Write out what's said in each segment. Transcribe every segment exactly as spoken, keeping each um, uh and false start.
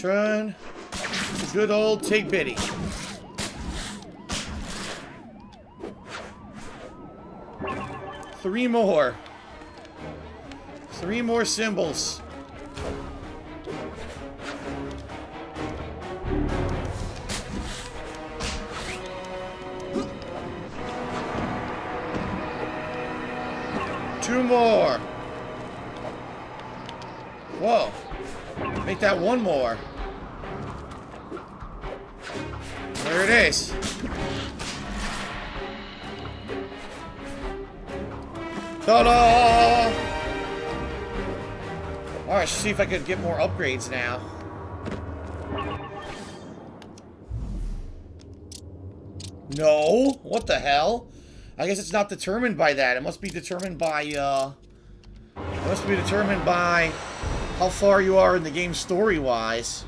Trying good old take pity. Three more. Three more symbols. Two more. Whoa. Make that one more. There it is. Ta-da! Alright, see if I could get more upgrades now. No? What the hell? I guess it's not determined by that. It must be determined by, uh... It must be determined by how far you are in the game story-wise.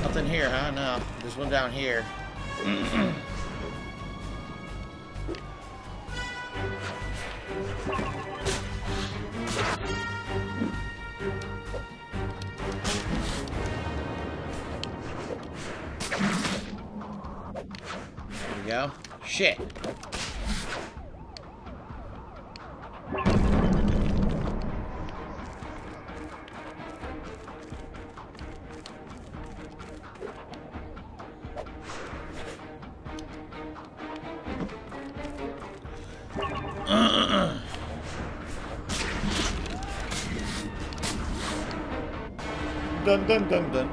Nothing here, huh? No. There's one down here. Go. Shit. Dun dun dun dun.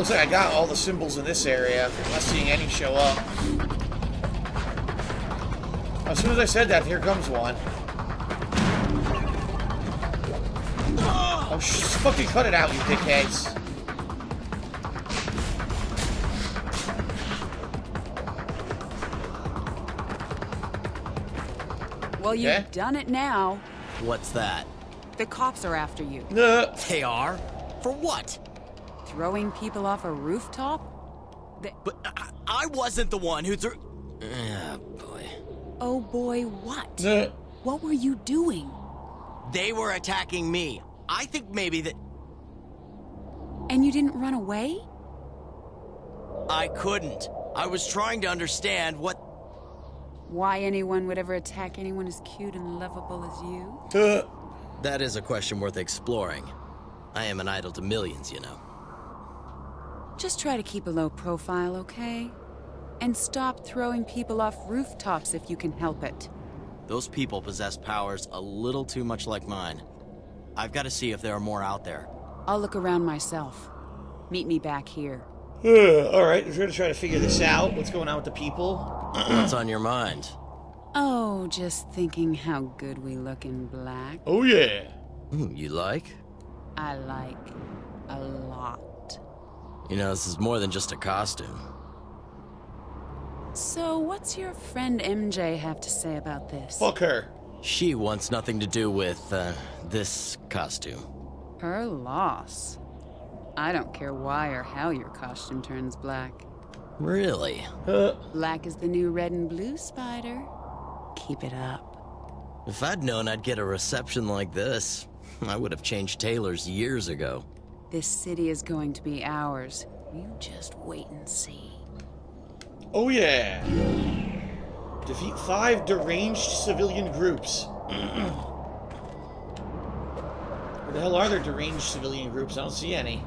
Looks like I got all the symbols in this area. I'm not seeing any show up. As soon as I said that, here comes one. Oh, sh fucking cut it out, you dickheads. Well, you've okay. done it now. What's that? The cops are after you. Uh, they are? For what? Throwing people off a rooftop? They but I, I wasn't the one who threw... Oh, boy. Oh, boy, what? Uh. What were you doing? They were attacking me. I think maybe that... And you didn't run away? I couldn't. I was trying to understand what... Why anyone would ever attack anyone as cute and lovable as you? Uh. That is a question worth exploring. I am an idol to millions, you know. Just try to keep a low profile, okay? And stop throwing people off rooftops if you can help it. Those people possess powers a little too much like mine. I've got to see if there are more out there. I'll look around myself. Meet me back here. Alright, we're gonna try to figure this out. What's going on with the people? What's on your mind? Oh, just thinking how good we look in black. Oh, yeah. Mm, you like? I like a lot. You know, this is more than just a costume. So, what's your friend M J have to say about this? Fuck her. She wants nothing to do with, uh, this costume. Her loss. I don't care why or how your costume turns black. Really? Uh. Black is the new red and blue, Spider. Keep it up. If I'd known I'd get a reception like this, I would have changed tailors years ago. This city is going to be ours. You just wait and see. Oh, yeah. Defeat five deranged civilian groups. Where the hell are there deranged civilian groups? I don't see any.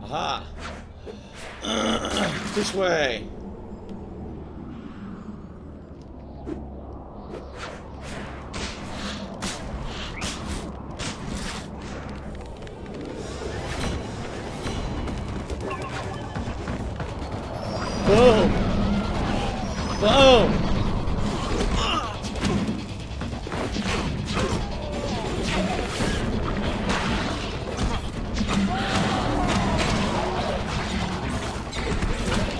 Aha. This way. Boom! Boom!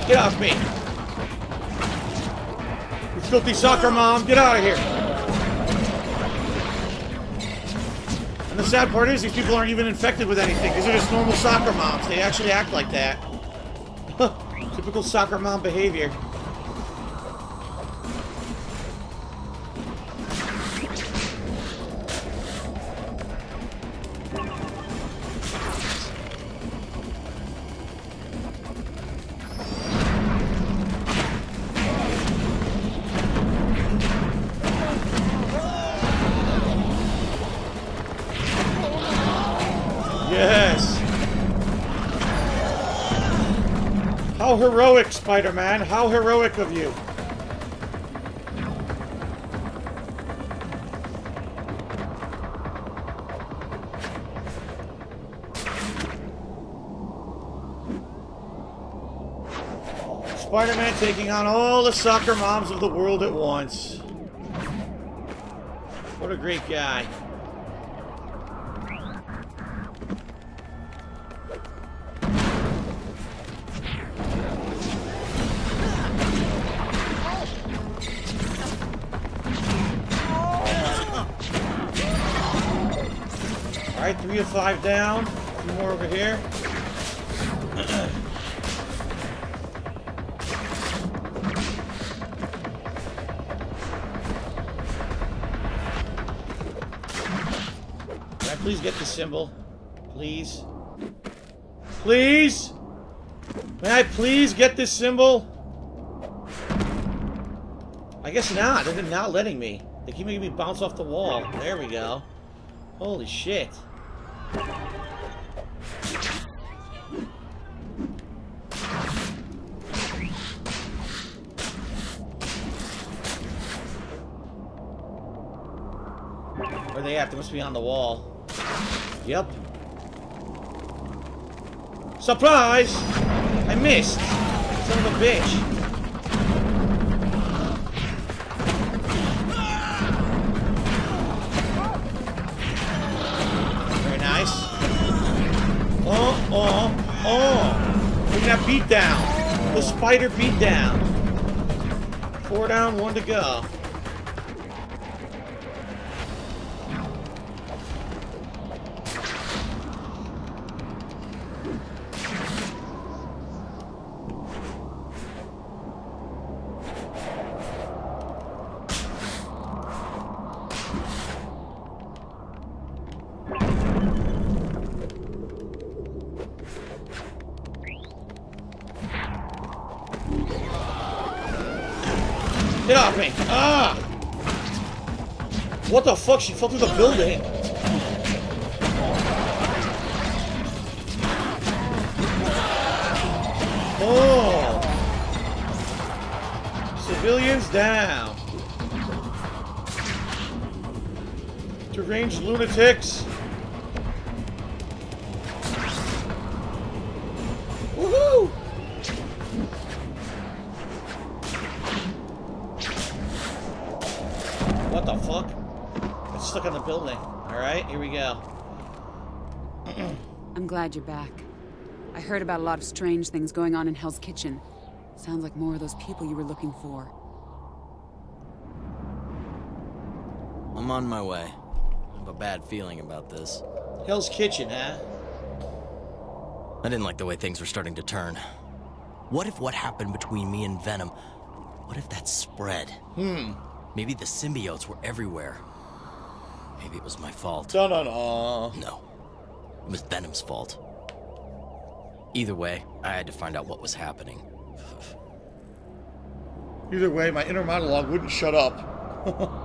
Get off me! You filthy soccer mom! Get out of here! And the sad part is, these people aren't even infected with anything. These are just normal soccer moms. They actually act like that. Typical soccer mom behavior. How heroic, Spider-Man! How heroic of you! Spider-Man taking on all the soccer moms of the world at once. What a great guy. Alright, three of five down. A few more over here. Can I please get the symbol? Please? Please? May I please get this symbol? I guess not. They're not letting me. They keep making me bounce off the wall. There we go. Holy shit. Where are they at? They must be on the wall. Yep. Surprise! I missed! Son of a bitch. Oh, oh! Look at that beatdown! The spider beatdown! Four down, one to go. Get off me! Ah! What the fuck? She fell through the building! Oh! Civilians down! Deranged lunatics! Woohoo! What the fuck? It's stuck on the building. Alright, here we go. I'm glad you're back. I heard about a lot of strange things going on in Hell's Kitchen. Sounds like more of those people you were looking for. I'm on my way. I have a bad feeling about this. Hell's Kitchen, huh? I didn't like the way things were starting to turn. What if what happened between me and Venom, what if that spread? Hmm. Maybe the symbiotes were everywhere. Maybe it was my fault. Da, da, da. No. It was Venom's fault. Either way, I had to find out what was happening. Either way, my inner monologue wouldn't shut up.